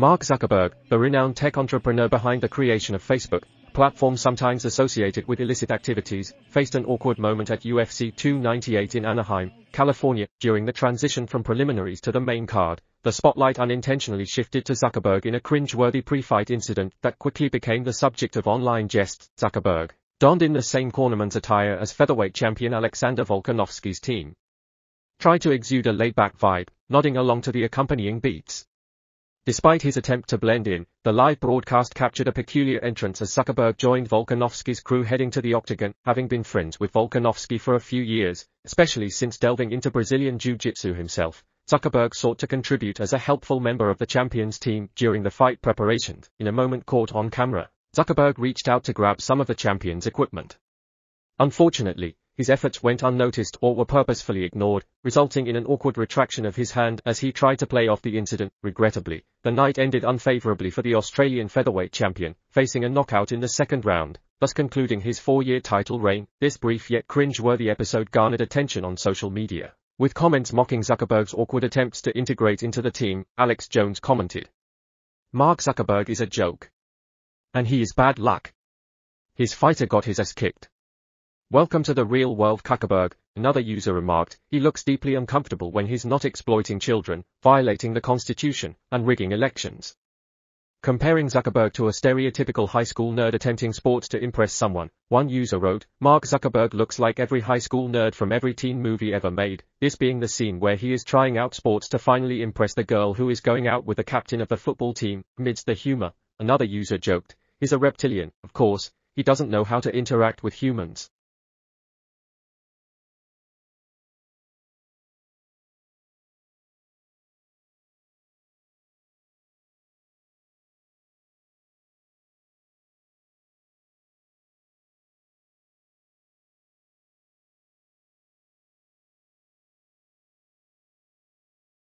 Mark Zuckerberg, the renowned tech entrepreneur behind the creation of Facebook, a platform sometimes associated with illicit activities, faced an awkward moment at UFC 298 in Anaheim, California. During the transition from preliminaries to the main card, the spotlight unintentionally shifted to Zuckerberg in a cringe-worthy pre-fight incident that quickly became the subject of online jests. Zuckerberg donned in the same cornerman's attire as featherweight champion Alexander Volkanovski's team. Tried to exude a laid-back vibe, nodding along to the accompanying beats. Despite his attempt to blend in, the live broadcast captured a peculiar entrance as Zuckerberg joined Volkanovski's crew heading to the Octagon. Having been friends with Volkanovski for a few years, especially since delving into Brazilian Jiu-Jitsu himself, Zuckerberg sought to contribute as a helpful member of the champions team during the fight preparations. In a moment caught on camera, Zuckerberg reached out to grab some of the champions' equipment. Unfortunately, his efforts went unnoticed or were purposefully ignored, resulting in an awkward retraction of his hand as he tried to play off the incident. Regrettably, the night ended unfavorably for the Australian featherweight champion, facing a knockout in the second round, thus concluding his four-year title reign. This brief yet cringe-worthy episode garnered attention on social media, with comments mocking Zuckerberg's awkward attempts to integrate into the team. Alex Jones commented, "Mark Zuckerberg is a joke. And he is bad luck. His fighter got his ass kicked. Welcome to the real world, Zuckerberg," another user remarked. "He looks deeply uncomfortable when he's not exploiting children, violating the Constitution, and rigging elections." Comparing Zuckerberg to a stereotypical high school nerd attempting sports to impress someone, one user wrote, "Mark Zuckerberg looks like every high school nerd from every teen movie ever made, this being the scene where he is trying out sports to finally impress the girl who is going out with the captain of the football team." Amidst the humor, another user joked, "He's a reptilian, of course, he doesn't know how to interact with humans."